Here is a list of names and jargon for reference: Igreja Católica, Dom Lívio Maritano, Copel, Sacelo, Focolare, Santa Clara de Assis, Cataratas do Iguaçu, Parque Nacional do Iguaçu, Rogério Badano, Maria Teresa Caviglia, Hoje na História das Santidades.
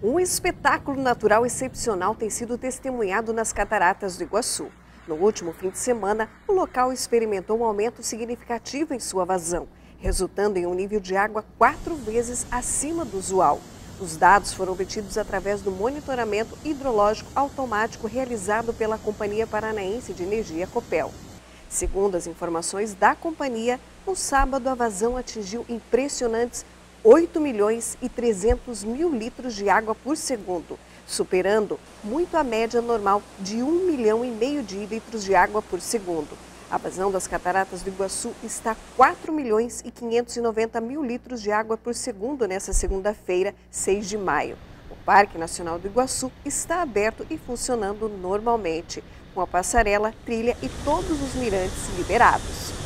Um espetáculo natural excepcional tem sido testemunhado nas Cataratas do Iguaçu. No último fim de semana, o local experimentou um aumento significativo em sua vazão, resultando em um nível de água 4 vezes acima do usual. Os dados foram obtidos através do monitoramento hidrológico automático realizado pela Companhia Paranaense de Energia, Copel. Segundo as informações da companhia, no sábado a vazão atingiu impressionantes 8.300.000 litros de água por segundo, superando muito a média normal de 1,5 milhão de litros de água por segundo. A vazão das Cataratas do Iguaçu está a 4.590.000 litros de água por segundo nesta segunda-feira, 6 de maio. O Parque Nacional do Iguaçu está aberto e funcionando normalmente, com a passarela, trilha e todos os mirantes liberados.